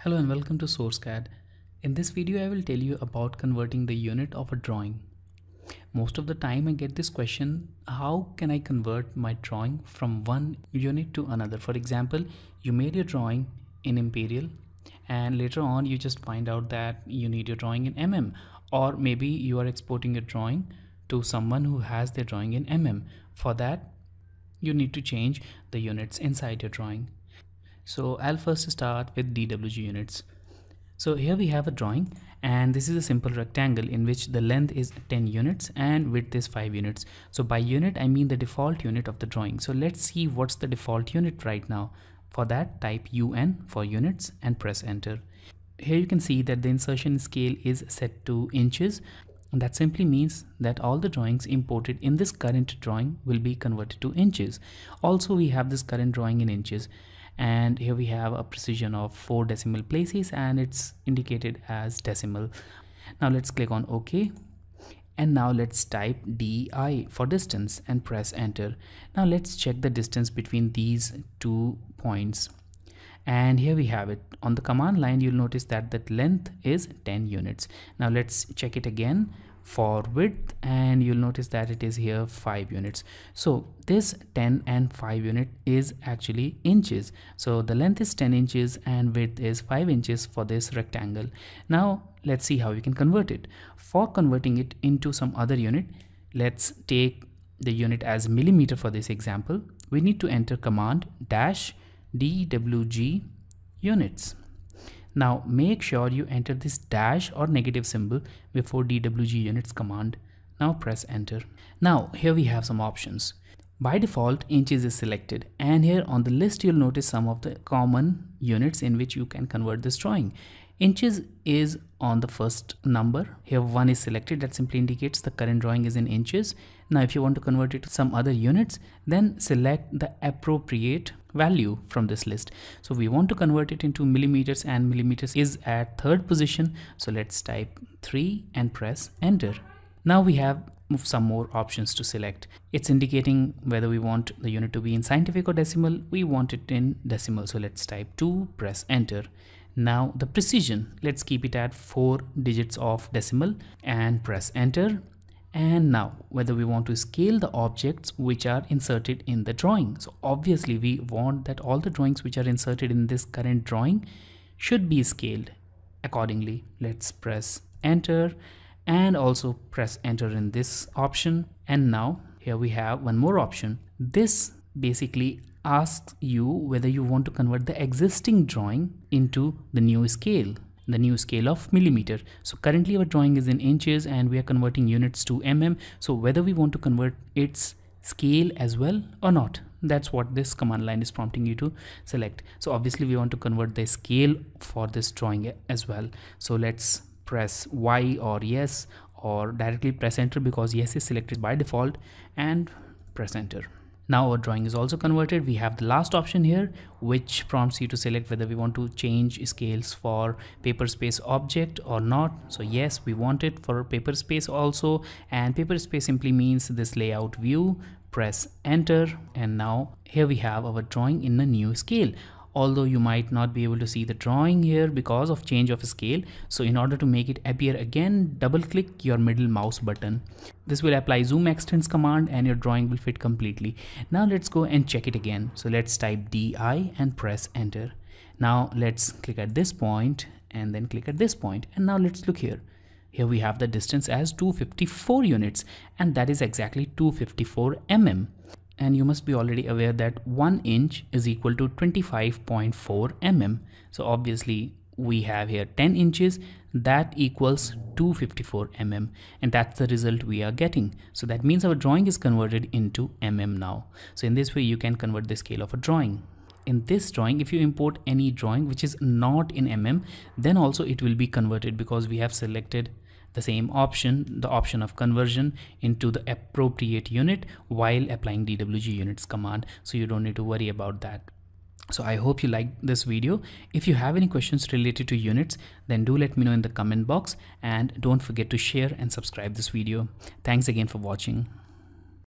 Hello and welcome to SourceCAD. In this video I will tell you about converting the unit of a drawing. Most of the time I get this question, how can I convert my drawing from one unit to another? For example, you made your drawing in imperial and later on you just find out that you need your drawing in mm, or maybe you are exporting your drawing to someone who has their drawing in mm. For that you need to change the units inside your drawing. So I'll first start with DWG units. So here we have a drawing and this is a simple rectangle in which the length is 10 units and width is 5 units. So by unit I mean the default unit of the drawing. So let's see what's the default unit right now. For that type UN for units and press enter. Here you can see that the insertion scale is set to inches. And that simply means that all the drawings imported in this current drawing will be converted to inches. Also we have this current drawing in inches. And here we have a precision of 4 decimal places and it's indicated as decimal. Now let's click on OK. And now let's type DI for distance and press enter. Now let's check the distance between these two points. And here we have it. On the command line you'll notice that the length is 10 units. Now let's check it again for width and you'll notice that it is here 5 units. So this 10 and 5 unit is actually inches. So the length is 10 inches and width is 5 inches for this rectangle. Now let's see how you can convert it. For converting it into some other unit, let's take the unit as millimeter for this example. We need to enter command dash DWG units. Now make sure you enter this dash or negative symbol before DWG units command. Now press enter. Now here we have some options. By default inches is selected and here on the list you'll notice some of the common units in which you can convert this drawing. Inches is on the first number. Here 1 is selected, that simply indicates the current drawing is in inches. Now if you want to convert it to some other units, then select the appropriate value from this list. So we want to convert it into millimeters and millimeters is at 3rd position. So let's type 3 and press enter. Now we have some more options to select. It's indicating whether we want the unit to be in scientific or decimal. We want it in decimal. So let's type 2, press enter. Now the precision, let's keep it at 4 digits of decimal and press enter. And now whether we want to scale the objects which are inserted in the drawing. So obviously we want that all the drawings which are inserted in this current drawing should be scaled accordingly. Let's press enter and also press enter in this option. And now here we have one more option. This basically asks you whether you want to convert the existing drawing into the new scale of millimeter. So currently our drawing is in inches and we are converting units to mm. So whether we want to convert its scale as well or not, that's what this command line is prompting you to select. So obviously we want to convert the scale for this drawing as well. So let's press Y or yes, or directly press enter because yes is selected by default, and press enter. Now our drawing is also converted. We have the last option here, which prompts you to select whether we want to change scales for paper space object or not. So yes, we want it for paper space also, and paper space simply means this layout view. Press enter. And now here we have our drawing in a new scale. Although you might not be able to see the drawing here because of change of scale. So in order to make it appear again, double click your middle mouse button. This will apply zoom extents command and your drawing will fit completely. Now let's go and check it again. So let's type DI and press enter. Now let's click at this point and then click at this point. And now let's look here. Here we have the distance as 254 units and that is exactly 254 mm. And you must be already aware that 1 inch is equal to 25.4 mm. So obviously we have here 10 inches that equals 254 mm. And that's the result we are getting. So that means our drawing is converted into mm now. So in this way you can convert the scale of a drawing. In this drawing, if you import any drawing which is not in mm, then also it will be converted because we have selected the same option, the option of conversion into the appropriate unit while applying DWG units command. So you don't need to worry about that. So I hope you liked this video. If you have any questions related to units, then do let me know in the comment box and don't forget to share and subscribe this video. Thanks again for watching.